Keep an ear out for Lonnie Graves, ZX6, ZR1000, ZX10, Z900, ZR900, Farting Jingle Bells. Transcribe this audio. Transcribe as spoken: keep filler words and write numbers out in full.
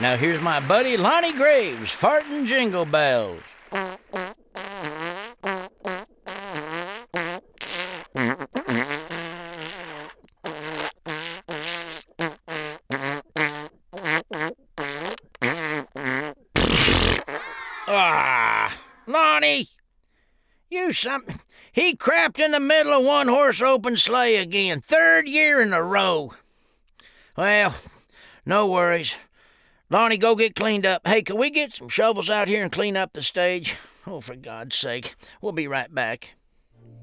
Now here's my buddy Lonnie Graves, Farting Jingle Bells. Ah, Lonnie, you something. He crapped in the middle of one horse open sleigh again, third year in a row. Well, no worries. Lonnie, go get cleaned up. Hey, can we get some shovels out here and clean up the stage? Oh, for God's sake. We'll be right back.